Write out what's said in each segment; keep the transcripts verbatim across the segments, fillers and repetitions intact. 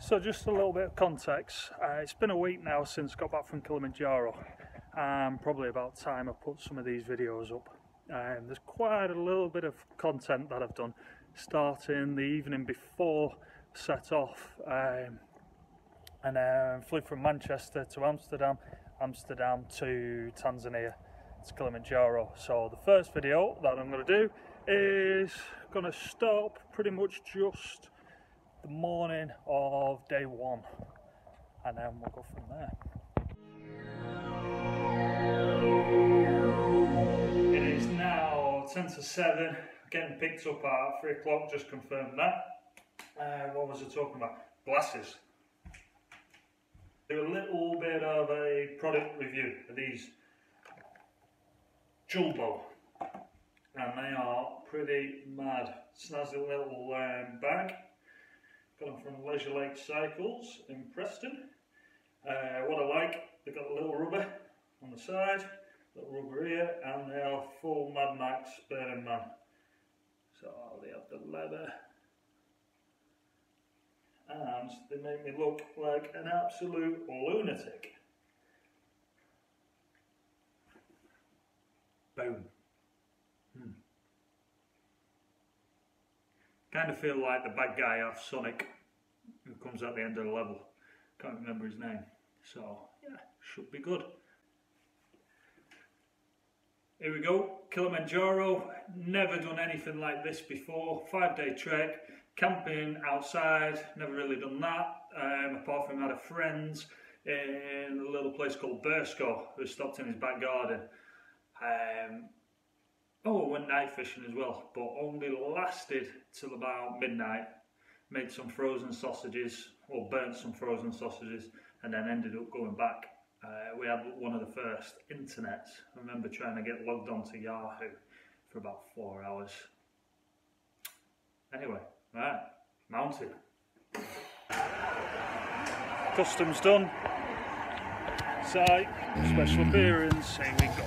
So just a little bit of context, uh, it's been a week now since I got back from Kilimanjaro, and um, probably about time I put some of these videos up. Um, there's quite a little bit of content that I've done, starting the evening before I set off, um, and uh, flew from Manchester to Amsterdam, Amsterdam to Tanzania, to Kilimanjaro. So the first video that I'm going to do is going to stop pretty much just the morning of day one, and then we'll go from there. It is now ten to seven, getting picked up at three o'clock, just confirmed that. Uh, what was I talking about? Glasses. Do a little bit of a product review of these Julbo, and they are pretty mad. Snazzy little um, bag. Got them from Leisure Lake Cycles in Preston. Uh, what I like, they've got a little rubber on the side, little rubber here, and they are full Mad Max Burning Man. So they have the leather, and they make me look like an absolute lunatic. Boom. Hmm. Kind of feel like the bad guy off Sonic, who comes at the end of the level. Can't remember his name. So, yeah, should be good. Here we go, Kilimanjaro. Never done anything like this before. Five day trek, camping outside. Never really done that, um, apart from I had a friend in a little place called Bursco, who stopped in his back garden. Um, Oh, I went night fishing as well, but only lasted till about midnight. Made some frozen sausages, or burnt some frozen sausages, and then ended up going back. Uh, we had one of the first internets. I remember trying to get logged on to Yahoo for about four hours. Anyway, right, mountain. Customs done. Site, special appearance, here we go.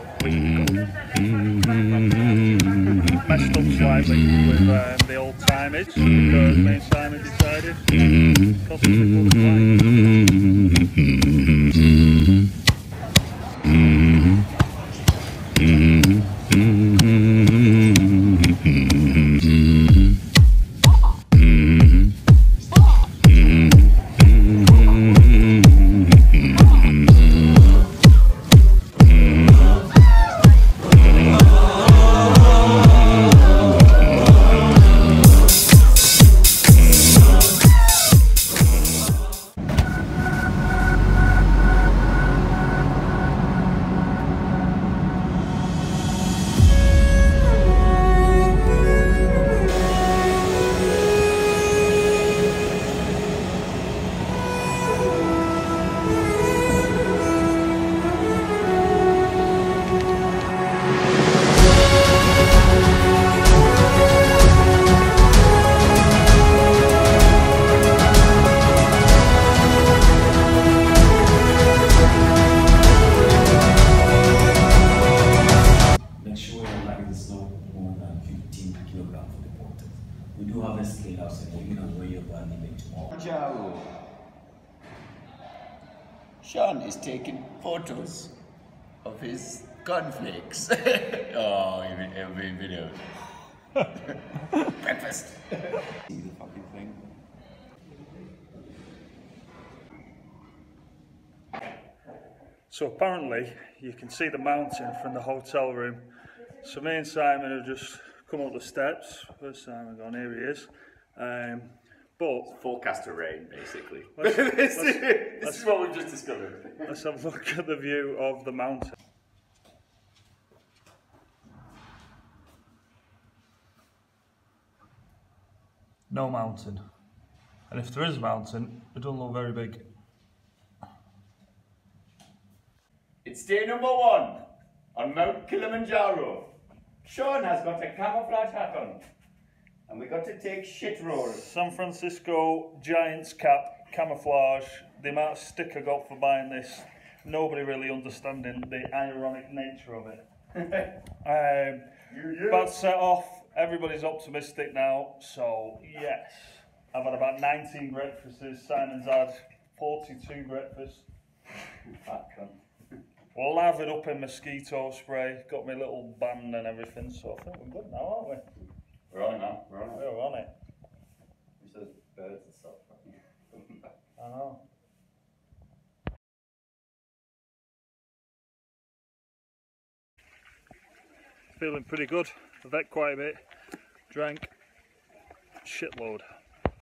Messed up slightly with um, the old timage, because main timage decided Customs would Sean is taking photos of his cornflakes. Oh, every, every video. Breakfast. See the fucking thing. So apparently, you can see the mountain from the hotel room. So me and Simon have just come up the steps. First Simon gone, here he is. Um, But forecast of rain, basically. Let's, let's, this let's, is what we've just discovered. Let's have a look at the view of the mountain. No mountain. And if there is a mountain, it doesn't look very big. It's day number one on Mount Kilimanjaro. Sean has got a camouflage hat on. And we got to take shit roll. San Francisco Giants cap, camouflage. The amount of stick I got for buying this, nobody really understanding the ironic nature of it. um, yeah, yeah. But set off, everybody's optimistic now, so yes. I've had about nineteen breakfasts. Simon's had forty-two breakfasts. Fat cunt. Lathered up in mosquito spray. Got me little band and everything. So I think we're good now, aren't we? We're on it now. We're on it. We're on it. It's those birds and stuff. I know. Feeling pretty good. I've ate quite a bit. Drank shitload.